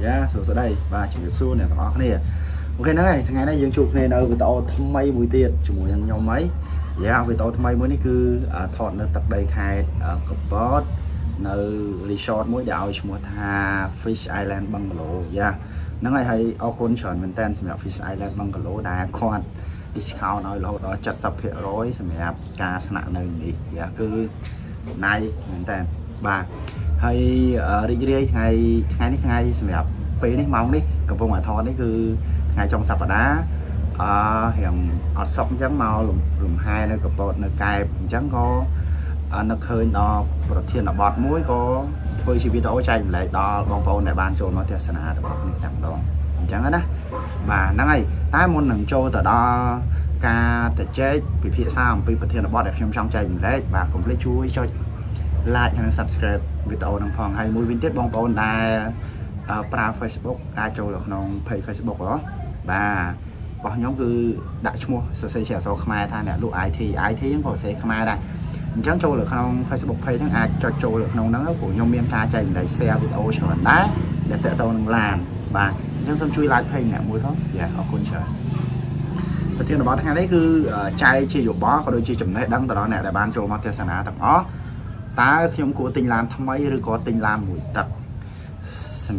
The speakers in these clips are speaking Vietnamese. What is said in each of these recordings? giá sửa sửa đây và chuyển được xu này nó này ok này thằng ngày này dương chụp nên ở với tao thâm mây mùi tiệt chủ mùi nhau máy giá với tao thâm mây mới này cứ thọn nó tập đầy khai ở copot nơi resort mỗi đảo chủ mùa tha Fish Island Bungalow giá nó ngày hay ao côn chọn mình tên xem Fish Island Bungalow đá con discount nói lâu đó chặt sập hệ rối xem đẹp ca sẵn nơi đi giá cứ này mình tên bà hay đi chơi ngày này xem đẹp pí này mong đi cầm bông ngoại thon đấy cứ ngày trong sập ở đá hiện ở sập trắng màu lùm hai nó cặp bột nó cài trắng có nó hơi nó thiên là bọt mũi có thôi chỉ biết đấu tranh lại đo bóng bầu này ban trốn nó thiệt sân à đó chẳng đó chẳng hết á mà nắng này tái môn nằm trôi từ đó ca thể chế vì phía sau vì thiên là bọt để trong tranh đấy và cũng lấy chui cho like và subscribe video đồng phòng hay mũi viết bóng bầu này pra Facebook ai trôi được nông pay Facebook đó và bỏ nhóm cứ đại mua sẽ chèo sau mai thay nè lúc ai thì cũng có sẽ mai đây chẳng trôi được không Facebook pay thằng ai cho trôi được nông nắng của nhóm miền tha chạy để xe video cho đấy để tự tao đang làm và chẳng xong chui lại pay nè mùi đó dạ họ con trời đầu tiên là bỏ thằng đấy cứ chạy chỉ dục bó có đôi chi chấm đấy đăng từ đó nè để ban trôi mà theo sản á tập ó ta nhóm của tình làm thăm ấy rồi có tình làm buổi tập sầm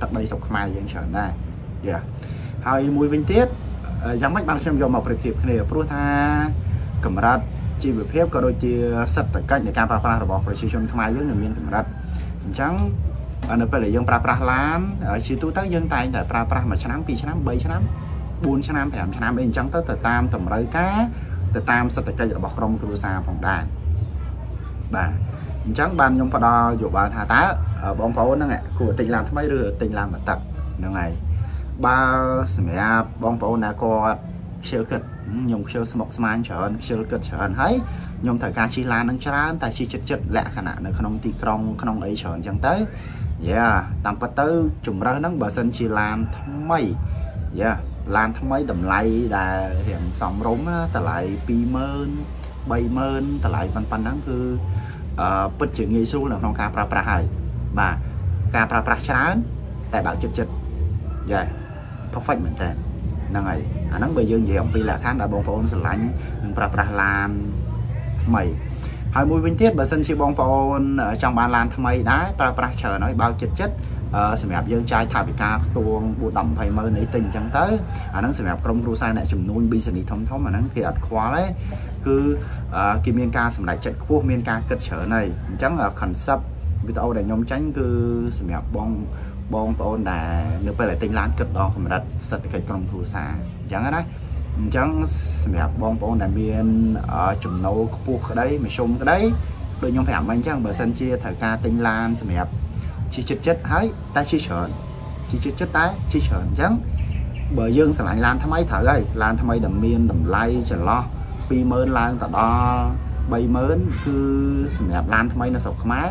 tập đây sọc mai dân trở này dạ hai mùi vinh tiết giám mách ban xem dòng màu trực tiếp này pro tha cầm rát chỉ việc phép có đôi chia sập tại cách để cam prapra bỏ phải sử dụng mai dân người miền cầm rát trắng anh phải để dân prapra lắm chỉ tu tác dân tay để prapra mà chán pi chán bay chán buồn chán thèm chán bên trắng tới từ tam tầm rơi cá từ tam sập tại cây để bỏ không từ xa phòng đài bà chẳng ban nhóm đo dù bạn hà tá ở bóng phố nó của tình làm mấy rửa tình làm mà tập nó ngày ba mẹ bóng phố là có siêu cực nhung siêu mọc man trở siêu cực trở thấy nhung thời ca chi lan đang chán tại chi chật chật lẹ khả năng nó không ti không ấy trở chẳng tới yeah tạm bắt tới trùng ra nắng bờ sân chi lan mấy yeah lan thấm mấy đầm lây là hiện sóng rống ta lại pi mơn bay mơn ta lại pan nắng cứ bất chữ nghi xu là không ca prapra hay mà ca prapra chán tại bảo chật chật vậy phong phách mình tên năng này anh nắng bây giờ gì ông vì là khán đã bóng phổ ông sờ lạnh prapra lan mày hai mũi vinh tiết bà sân si bóng phổ ở trong ba lan thâm ấy đá prapra chờ nói bao chật chật xem đẹp dân trai thả bị ca tuồng bộ đầm phải mơ nấy tình chẳng tới anh nắng xem đẹp trong ru sai lại chùm nuôi bi sân đi thông thống mà nắng khi đặt khóa đấy cứ kim miên ca xem lại trận quốc miên ca cất trở này chẳng là khẩn sắp vì tao để nhóm tránh cứ xem đẹp bong tôn là nếu phải lại tinh lán cất đó không đặt sạch cái trong ru xa chẳng đấy chẳng xem đẹp bong tôn là miên chùm nấu quốc đấy mà xung cái đấy đôi nhóm thảm anh chẳng bờ sân chia thời ca tinh lan xem đẹp chỉ chết chết thấy ta chỉ chết chết tái chỉ sờn trắng bởi dương sẽ lại làm tham ấy thở đây làm tham ấy đầm miên đầm lay chờ lo pi mơn lan ta đo bay mớn cứ đẹp lan tham ấy nó sọc má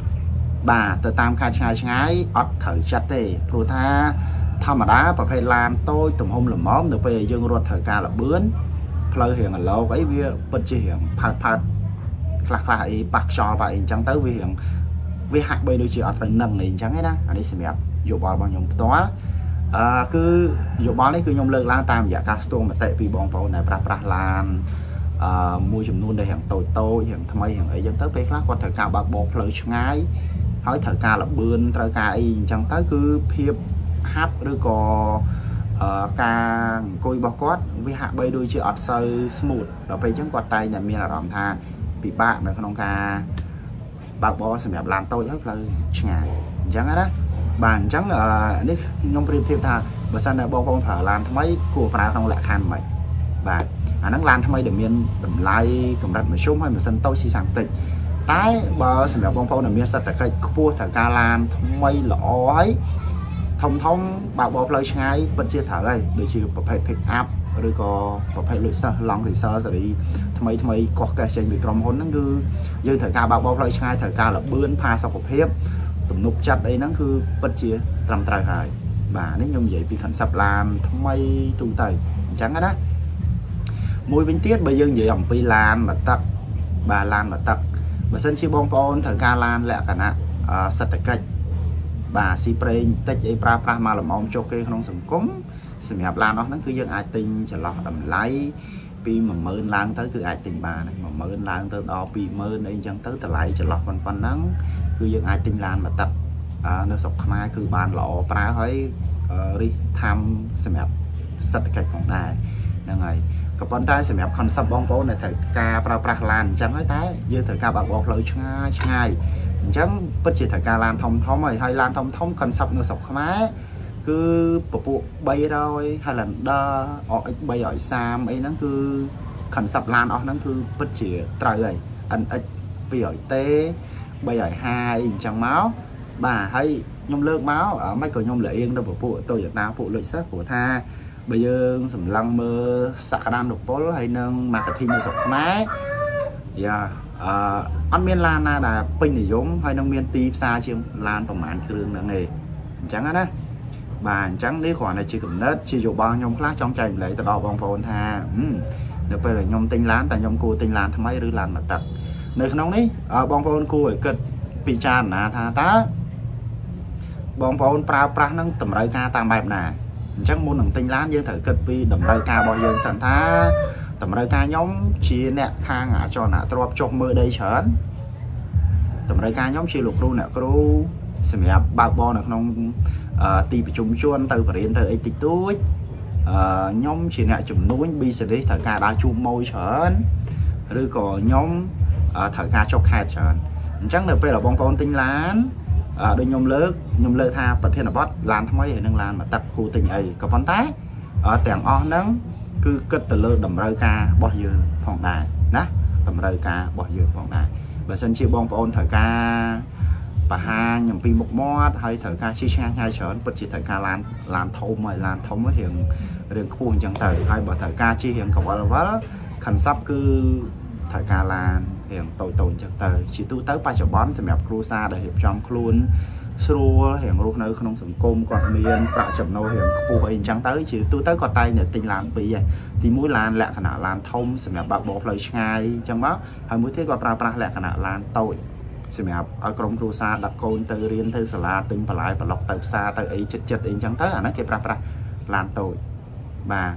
bà từ tam khai trai trái ọt thở chặt thì pro tha thao mà đá và phải làm tôi tùm hôm là món được về dương ruột thở ca là bướn phơi hiện là lâu ấy bia bất chỉ hiện phạt phạt lại bạc cho vậy chẳng tới vì hiện vì hạt bây đôi chị ở tầng nâng này chẳng hết á anh ấy xem đẹp dù bỏ bằng nhóm toa cứ dù bỏ đấy cứ nhóm lơ lan tam giả castor mà tệ vì bọn vào này prapra lan mua chùm luôn đây hàng tôi hàng tham ấy hàng ấy dân tới bé khác qua thời ca bạc bột lời ngay hỏi thời ca là bươn thời ca ấy chẳng tới cứ hiệp hấp rồi có ca coi bóc cốt với hạ bay đôi chữ ọt sâu smooth đó bây chứng quạt tay nhà miền là đòn tha bị bạn là không ca bạc bó sản phẩm làm tôi rất là chả chẳng đó bạn chẳng là nếu nhóm phim thêm thà bữa sáng là bao con thở làm mấy của phải không lại khăn mày bạn anh đang làm mấy để miền đầm lái cầm đặt một số hay một sân tôi xì sàng tịch tái bờ sản phẩm bông phong là miền sạch tại cây cua thằng ca lan mấy lọ ấy thông thông bạc bó lời trái vẫn chia thở đây để chịu phải pick up rồi có phải lựa sợ lòng thì sợ rồi đi thầm ấy có cái trên bị tròn hôn nó cứ dân thời ca bạc bó lời trái thời ca là bươn pha sau cuộc hiếp tụm nục chặt đây nó cứ bất chia làm tài hại bà nếu như vậy vì khẩn sập làm thầm ấy tụ tẩy chẳng hết á mùi bánh tiết bây giờ vậy ổng vì làm mà tập bà làm mà tập và sân chi bông con thời ca lan lẹ cả nạ sạch cách bà si preng tết ấy pra mà làm ông cho kê không sống cúng sự nghiệp làm đó nó cứ dân ai tình trở lọt đầm lái pi mà mơn lang tới cứ ai tình bà này mà mơn lang tới đó pi mơn ấy chẳng tới từ lại trở lọt phần phần nắng cứ dân ai tình làm mà tập nó sọc mai cứ bàn lọ pra ấy đi tham sự nghiệp sạch cách còn đài là ngày có con trai sự nghiệp còn sập bông bố này thời ca pra lan chẳng ấy tái như thời ca bạc bọt lối chai chẳng bất chỉ thời ca làm thông rồi hay làm thông cần sập nó sập khá cứ bộ bay rồi hay là đơ bay ở xa mấy nó cứ cần sập lan đó nó cứ bất chỉ trời rồi anh ấy bây giờ té bây giờ hai chẳng máu bà hay nhung lơ máu ở mấy cửa nhung lệ yên đâu bộ tôi việt nam phụ lợi sắc của tha bây giờ sầm lăng mơ sạc đam được bố hay nâng mà cái thi như sập khá ăn miên lan là pin để giống hay nông miên ti xa chứ lan và màn trường là nghề chẳng hết á bà chẳng lấy khoản này chỉ cầm nết chỉ dụ bao nhom khác trong chành lấy từ đó bong phồn tha được bây là nhom tinh lán tại nhom cô tinh lán thằng mấy rư lan mà tập nơi nóng đấy bong phồn cô ở cực bị tràn là tha tá bong phồn pra nâng tầm rơi ca tam bẹp nè chắc muốn nồng tinh lán nhưng thử cực vì đầm rơi ca bao giờ sẵn tha tầm rơi ca nhóm chia nẹt khang ngã cho nã trộm chọc mưa đây chớn tầm rơi ca nhóm chia lục ru nẹt ru xem nhá bạc bo nè không tì bị trúng chuôn từ phải đến từ ấy tít túi nhóm chia nẹt chùm núi bi sẽ đấy thở ca đá chùm môi chớn rồi có nhóm thở ca chọc hạt chớn chắc là bây là bong bóng tinh lán đôi nhóm lớn tha bật thiên là bót lan thắm ấy nâng lan mà tập cụ tình ấy có bón tái tẻng o nắng cứ cất từ lơ đầm rơi ca bỏ dừa phòng đài nè đầm rơi ca bỏ dừa phòng đài và sân chia bong bóng thở ca và hai nhầm pi một mót hay thở ca chia sang hai sớn bật chỉ thở ca lan thông mày lan thông với hiện riêng khu chẳng thở hay bỏ thở ca chia hiện cầu vợ khẩn sắp cứ thở ca lan hiện tồn chẳng thở chỉ tu tới ba chậu bón sẽ mẹp cua xa để hiệp trong luôn xua hiện lúc nơi không sủng côn quạt miên tạo chậm nô hiện khu hình chẳng tới chỉ tu tới quạt tay để tình làm bị vậy thì mũi lan lẹ khả năng lan thông sẽ mẹp bạc bột lời ngay chẳng bác hay mũi thiết quạt pra lẹ khả năng lan tội xem ạ ở trong khu xa đập côn từ riêng từ sala tính và lại và lọc từ xa từ ấy chật đến chẳng tới nó kịp ra làm tội bà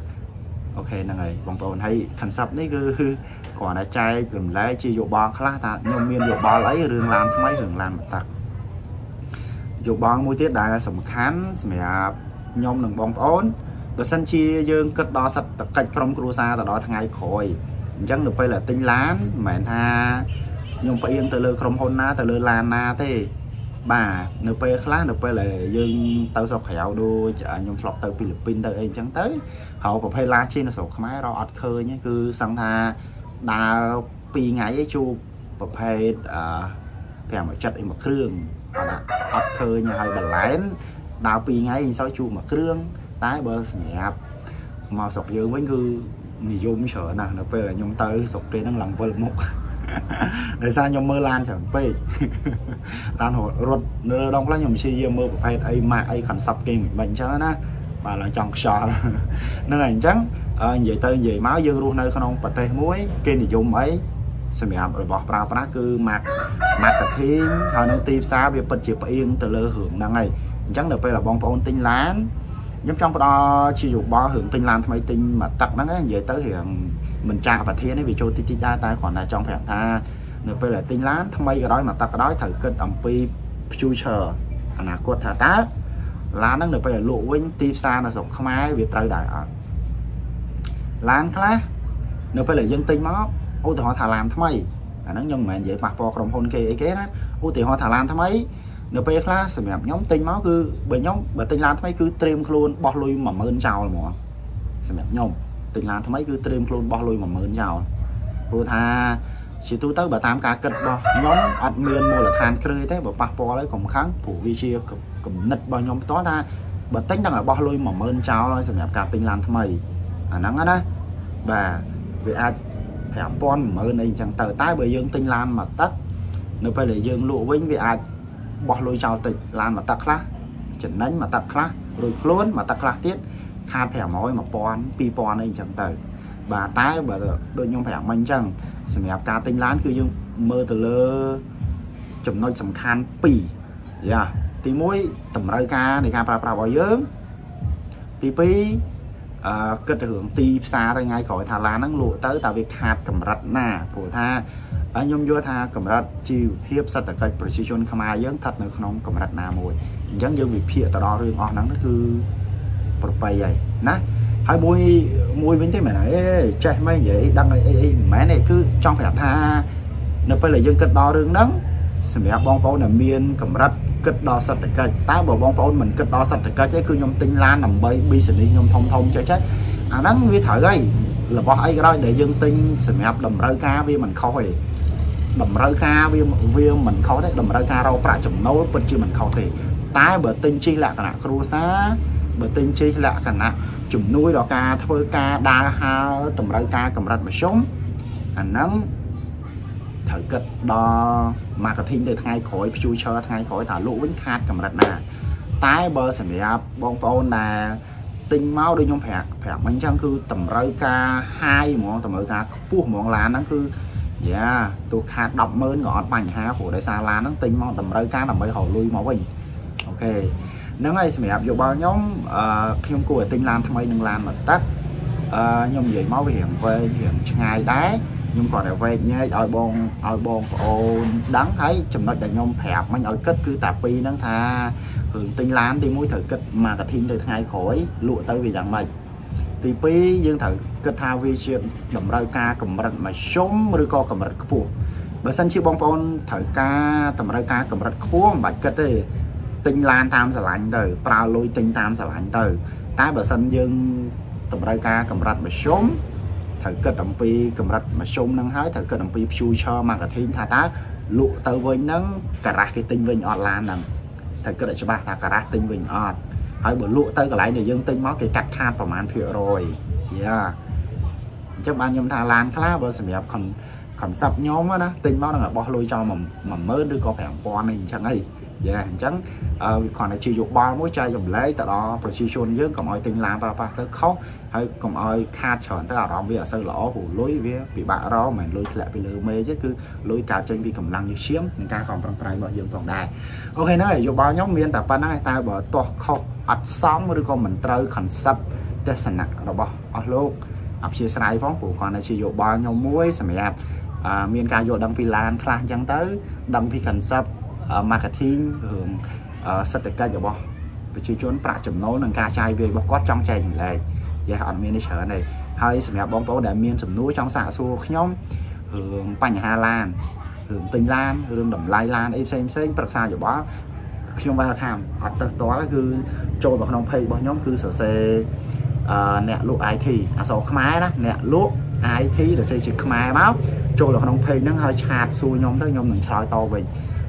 ok là người bóng bồn hay thần sắp đấy cứ còn là trai dùm lấy chi dụ bò khá là nhưng miên dụ bò lấy rừng làm mấy rừng làm tặc dụ bò mối tiết đại sầm khán mẹ nhôm đừng bóng ổn và sân chia dương cất đó sạch tập cách trong khu xa đó thằng ngày khỏi chẳng được phải là tinh lán mẹ tha nhưng phải yên từ lơ không hôn na từ lơ lan na thế bà nộp về khá nộp về là dương tao sọc hẻo đôi chợ nhung flop từ Philippines tới anh chẳng tới họ có phải lá trên là sọc máy rồi ọt khơi nhé cứ sang tha đa pi ngày chu có phải phải mà chặt một khương ọt khơi nhà hơi bẩn lái đa pi ngày sau chu một khương tái bơ nhẹ màu sọc dương với cứ mì dung sợ nè nộp về là nhung tới sọc kia đang làm vơi một để sao nhom mơ lan chẳng về lan hồ ruột nơ đông lá nhom chi mơ của ai ấy mà ấy khẩn sập kia mình bệnh chớ na mà là chọn sọ nên là trắng vậy tới vậy máu dương luôn nơi không bật tay muối kia thì dùng ấy xem mẹ rồi bỏ pra pra cứ mặc tập thiên thôi nó tiêm xa việc bật chìa yên từ lơ hưởng đang ngày trắng được bây là bong bóng tinh lán giống trong đó sử dụng bó hưởng tinh lan máy tinh mà tặc nó vậy tới hiện mình cha và thiên ấy vì cho tít ra tay còn là trong phèn tha người bây là tinh lán thằng mây cái đó mà tặc cái đó thử kết ẩm pi future là cột thả tá lá nó được bây giờ lụa quấn ti xa là sọc không ai việt tây đại ở láng khá nếu phải là dân tinh máu ô thì họ thả làm thắm ấy nó nhưng mà vậy mà po trong hôn kia kế đó ô thì họ thả làm thắm ấy nếu bây giờ sẽ mẹ nhóm tinh máu cứ bởi nhóm bởi tinh làm thắm ấy cứ trêm luôn bọt lui mà mơn chào là mỏ sẽ mẹ nhóm tình làm thắm ấy cứ trêm luôn bọt lui mà mơn chào rồi tha chỉ tu tới bà tam cá cật bò nhóm ăn miên mua là than khơi thế bà pa po lấy cổng kháng phủ vi chia cổng nứt bò nhóm to ra bà tính đang ở bọt lui mà mơn chào rồi sẽ mẹ cả tình làm thắm ấy nắng đó và vì ai phải pon mở này chẳng tờ tái bởi dương tinh lan mà tắt nếu phải để dương lụa vĩnh vì ai bỏ lôi chào tịch lan mà tắt khác chỉnh đánh mà tắt khác rồi luôn mà tắt khác tiết khát phải mối mà pon pi pon này chẳng tờ và tái bởi đôi nhung phải mạnh chẳng sẽ mẹ ca tinh lan cứ dương mơ từ lơ chùm nói sầm khan pì yeah. Tí mũi tầm rơi ca để ca pra bỏ dương tí pi kết hưởng ti xa tới ngay khỏi thà lá năng lụa tới tạo việc hạt cầm rạch nà của tha ở nhung vô tha cầm rạch chiều hiếp sát tại cây precision không ai dấn thật nữa không cầm rạch nà mùi dấn dương việc phía tao đo riêng on nắng nó cứ một bài vậy nè hai mùi mùi bên thế mày này chạy mấy vậy đăng ấy mẹ này cứ trong phải tha nó phải là dân kết đo riêng nắng xem mẹ bong bóng là miên cầm rạch kết đo sạch cây tá bờ bóng bóng mình kết đo sạch cây chứ cứ nhom tinh lan nằm bay bi xử lý nhom thông thông cho chết à nắng với thở đây là bỏ ấy đó để dân tinh xử mẹp đầm rơi ca vi mình khỏi đầm rơi ca vi mình khó đấy đầm rơi ca đâu phải chồng nấu bên chi mình khó thì tá bờ tinh chi là cả cua xá bờ tinh chi là cả chùm nuôi đó ca thôi ca đa ha tầm rơi ca cầm rạch mà sống à nắng thở kết đo mà cái thính từ ngay khỏi chui chơi ngay khỏi thả lũ vĩnh khát cầm rạch nè tái bơ sẽ bị bong bóng là tinh máu đi nhom phẹt phẹt bánh trắng cứ tầm rơi ca hai món tầm rơi ca buộc món lá nó cứ dạ tôi khát đậm mơn ngọt mảnh ha của đại xa lá nó tinh món tầm rơi ca nằm bay hổ lui máu bình ok nếu ngay sẽ bị áp dụng bao nhóm khi ông cô ở tinh lan thằng ấy đừng lan mà tắt nhom vậy máu hiểm về hiểm ngày đá nhưng còn để về nhé ôi bông đắng thấy chùm nó để nhông hẹp mà nhói kết cứ tạp pi nắng tha hưởng tinh lán thì mũi thử kết mà cả thiên từ hai khỏi lụa tới vì dạng mày thì pi dương thử kết thao vi chuyện đầm rơi ca cầm rạch mà sống rồi co cầm rạch cua bởi sân chi bông bông thử ca tầm rơi ca cầm rạch cua mà kết đi tinh lan tam sẽ lạnh từ prao lôi tinh tam sẽ lạnh từ tái bởi sân dương tầm rơi ca cầm rạch mà sống thời cơ động pi cầm rạch mà xôm nâng hái thời cơ động pi chui cho mà cả thiên thà tá lụ tới với nâng cả ra cái tinh vinh ọt lan nè thời cơ đại cho bà là cả ra tinh vinh ọt hãy bữa lụ tới cái lại để dương tinh máu cái cắt khan vào màn phía rồi yeah chắc ban nhóm thà lan khá bơ xem đẹp còn còn sập nhóm đó tinh máu đang bỏ lui cho mà mới đưa có phải con mình chẳng ấy yeah chẳng còn là chịu dục ba mối chơi dòng lấy tại đó precision dương còn mọi tinh làm và ba tới khóc hay còn ai khát chọn tất cả đó bây giờ sơ lỗ của lối với bị bạ đó mà lối lại bị lừa mê chứ cứ lối cả trên bị cầm năng như xiêm người ta còn bằng tay mọi dương còn đài ok nói dù bao nhóm miền tập ban này ta bỏ to khóc ắt sóng với con mình trâu khẩn sập để sẵn nặng rồi bỏ luôn ập chia sẻ phóng của con này sử dụng bao nhau muối sẽ mẹ miền ca vô đăng phi lan khang chẳng tới đăng phi khẩn sập marketing hưởng sách tịch cây rồi bỏ vì chưa chốn bạ chấm nấu nâng ca trai về bóc quát trong chày này và họ miền ở này hơi sầm nhạt bóng bóng để miền sầm núi trong xã xua nhóm hưởng bành hà lan hưởng tinh lan hưởng đầm lai lan em xem bạc xa rồi bỏ khi ông ba tham họ to là cứ trôi vào đồng pay bọn nhóm cứ sở xe nẹt lụa ai thì à sầu khmái đó nẹt lụa ai thì là xe chữ khmái báo trôi vào đồng pay nâng hơi chặt xua nhóm tới nhóm đừng soi to mình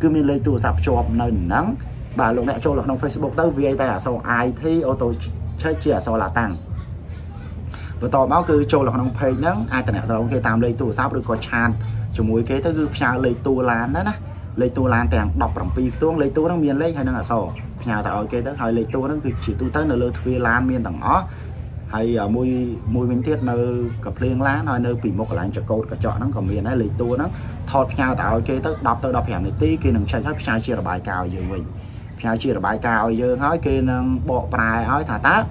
cứ mình lấy tụ sạp cho nơi nắng và lúc này cho là không Facebook tới VA ta sau IT ô tô chơi chia sau là tăng và tỏ báo cứ cho là không phê nắng ai tận hệ tao ok tam lấy tù sắp được có chan cho mối kế tới cứ xa lấy tù lán đó lấy tu lan tèn đọc bằng pi tuông lấy tu đang miền lấy hay đang ở sổ nhà tại ở kia đó hay lấy tu đangคือchỉ tu tới nơi phi lan miền đằng ó hay mùi mùi mình thiết nơi cặp liên lá nói nơi bị một cái lạnh cho cột cả chọn nó còn miền đấy lấy tu nó thọt nhà tại ở kia đọc tới đọc hẻm này tí kia đừng sai thấp sai chia là bài cào gì mình sai chia là bài cào giờ nói kia bộ bài nói thả tá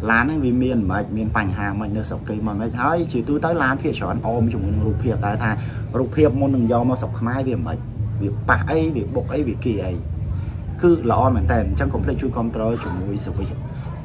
lá nó vì miền mà miền phành hà mình nơi sọc cây mà mới thấy chỉ tu tới lá phía chọn ôm chúng mình rụp hiệp tại thà rụp hiệp môn đừng do mà sọc mai về mình việc bạ ấy việc bột ấy việc kỳ ấy cứ lo mình tèm chẳng cũng phải chui control chủ mùi sự việc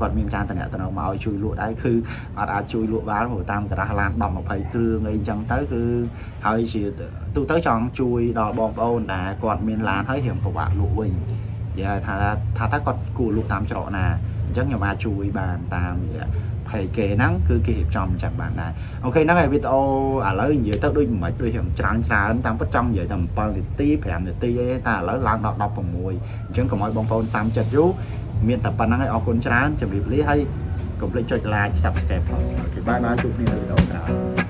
còn miền can tận tận mà chui lụa đấy cứ đã chui lụa bán hồi tam cả làm bằng một phải cứ ngay chẳng tới cứ hơi chỉ tu tới chọn chui đò bong bong đã còn miền lá thấy hiểm của bạn lụa mình giờ thà ta còn cù lụa tam trọ nè chắc nhiều mà chui bàn tam thầy kề nắng cứ kịp trong chẳng bạn này ok nó này video à lấy dưới tới đôi mày đôi hiểm trắng ra tam bất trong vậy tầm bao nhiêu tí phèm được tí ta lấy làm đọc bằng mùi chứng còn mọi bong bong tam chật rú miền tập bản năng hay ở cồn trán chuẩn bị lấy hay cùng lấy chơi lại sập kẹp rồi thì ba chục nghìn đồng